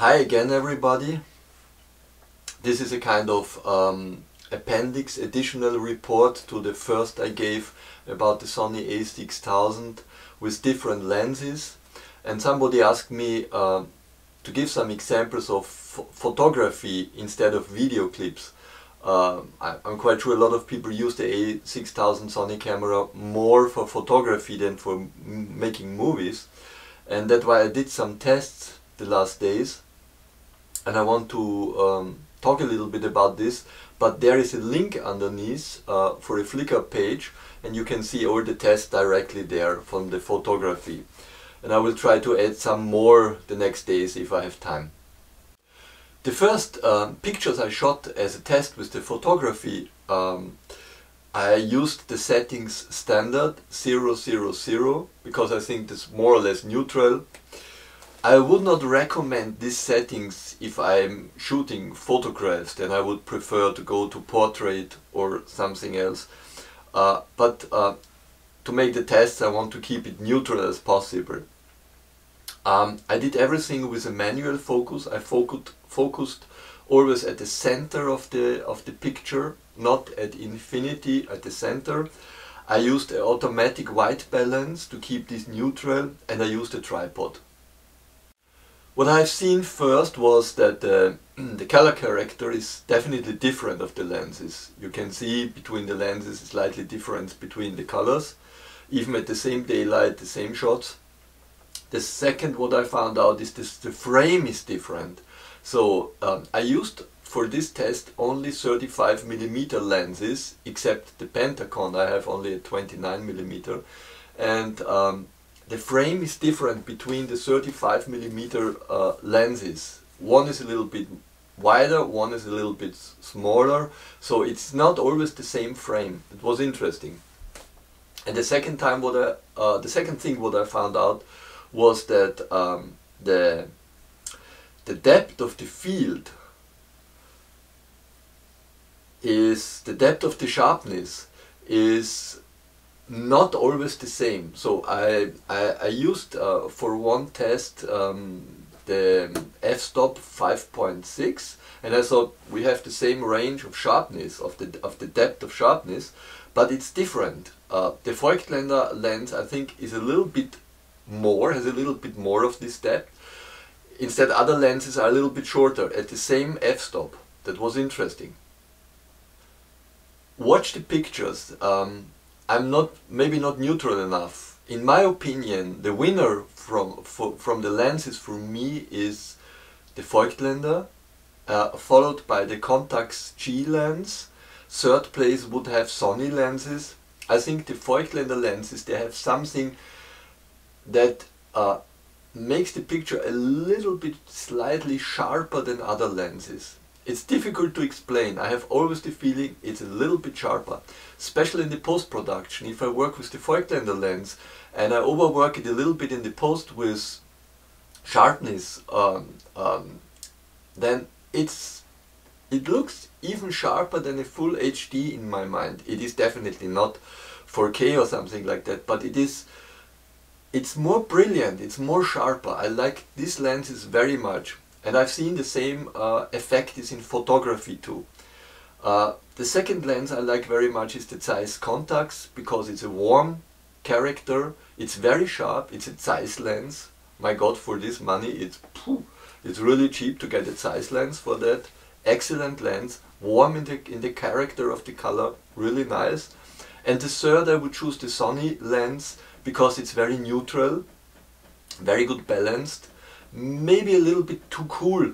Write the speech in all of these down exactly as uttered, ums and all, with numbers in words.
Hi again everybody. This is a kind of um, appendix, additional report to the first I gave about the Sony A six thousand with different lenses, and somebody asked me uh, to give some examples of photography instead of video clips. Uh, I, I'm quite sure a lot of people use the A six thousand Sony camera more for photography than for m making movies, and that's why I did some tests the last days, and I want to um, talk a little bit about this. But there is a link underneath uh, for a Flickr page, and you can see all the tests directly there from the photography, and I will try to add some more the next days if I have time. The first uh, pictures I shot as a test with the photography, um, I used the settings standard zero zero zero because I think it's more or less neutral. I would not recommend these settings if I'm shooting photographs, then I would prefer to go to portrait or something else. Uh, but uh, to make the tests I want to keep it neutral as possible. Um, I did everything with a manual focus. I focused, focused always at the center of the, of the picture, not at infinity, at the center. I used an automatic white balance to keep this neutral, and I used a tripod. What I've seen first was that uh, the color character is definitely different of the lenses. You can see between the lenses slightly different between the colors, even at the same daylight, the same shots. The second what I found out is this, the frame is different. So um, I used for this test only thirty-five millimeter lenses, except the Pentacon. I have only a twenty-nine millimeter, and um, the frame is different between the thirty-five millimeter uh, lenses. One is a little bit wider, one is a little bit smaller, so it's not always the same frame. It was interesting. And the second time, what I, uh, the second thing what I found out was that um, the the depth of the field is the depth of the sharpness is not always the same. So I, I, I used uh, for one test um, the f-stop five point six, and I thought we have the same range of sharpness, of the, of the depth of sharpness, but it's different. Uh, the Voigtländer lens I think is a little bit more, has a little bit more of this depth. Instead other lenses are a little bit shorter at the same f-stop. That was interesting. Watch the pictures. Um, I'm not, maybe not neutral enough. In my opinion, the winner from for, from the lenses for me is the Voigtländer, uh, followed by the Contax G lens. Third place would have Sony lenses. I think the Voigtländer lenses, they have something that uh, makes the picture a little bit slightly sharper than other lenses. It's difficult to explain. I have always the feeling it's a little bit sharper, especially in the post-production. If I work with the Voigtländer lens and I overwork it a little bit in the post with sharpness, um, um, then it's it looks even sharper than a full H D in my mind. It is definitely not four K or something like that, but it is it's more brilliant, it's more sharper. I like these lenses very much. And I've seen the same uh, effect is in photography too. Uh, the second lens I like very much is the Zeiss Contax, because it's a warm character, it's very sharp, it's a Zeiss lens. My God, for this money, it's, it's really cheap to get a Zeiss lens for that. Excellent lens, warm in the, in the character of the color, really nice. And the third, I would choose the Sony lens, because it's very neutral, very good balanced. Maybe a little bit too cool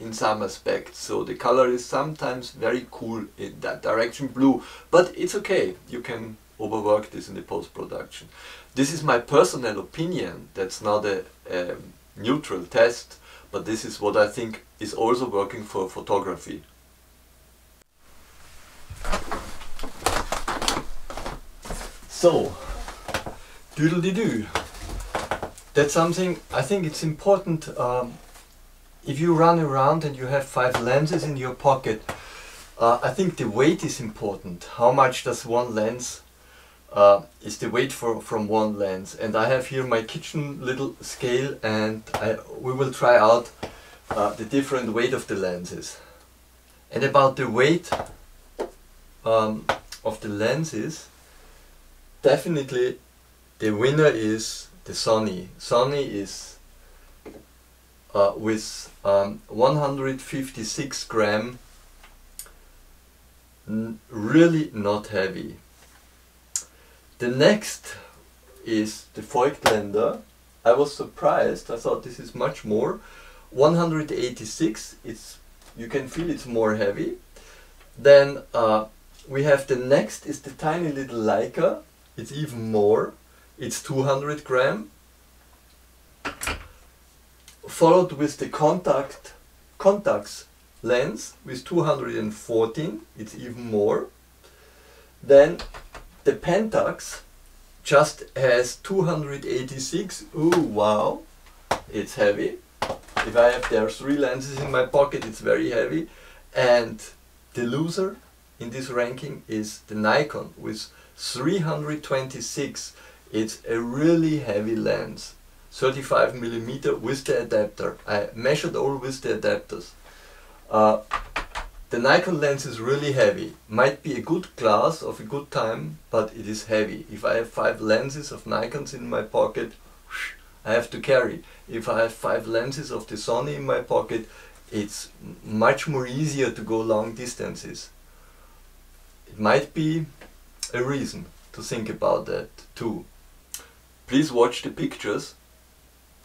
in some aspects, so the color is sometimes very cool in that direction, blue, but it's okay, you can overwork this in the post-production. This is my personal opinion, that's not a, a neutral test, but this is what I think is also working for photography. So, doodle-de-doo. That's something, I think it's important, um, if you run around and you have five lenses in your pocket, uh, I think the weight is important. How much does one lens, uh, is the weight for, from one lens. And I have here my kitchen little scale, and I, we will try out uh, the different weight of the lenses. And about the weight um, of the lenses, definitely the winner is the Sony. Sony is uh, with um, one hundred fifty-six grams really not heavy. The next is the Voigtländer. I was surprised, I thought this is much more. one hundred eighty-six, it's, you can feel it's more heavy. Then uh, we have the next is the tiny little Leica, it's even more, it's two hundred grams. Followed with the Contax, Contax lens with two hundred fourteen, it's even more. Then the Pentax just has two hundred eighty-six, ooh wow, it's heavy. If I have there are three lenses in my pocket, it's very heavy. And the loser in this ranking is the Nikon with three hundred twenty-six. It's a really heavy lens, thirty-five millimeter with the adapter. I measured all with the adapters. Uh, the Nikon lens is really heavy. Might be a good glass of a good time, but it is heavy. If I have five lenses of Nikons in my pocket, I have to carry. If I have five lenses of the Sony in my pocket, it's much more easier to go long distances. It might be a reason to think about that too. Please watch the pictures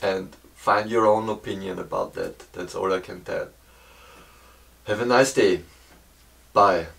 and find your own opinion about that. That's all I can tell. Have a nice day. Bye.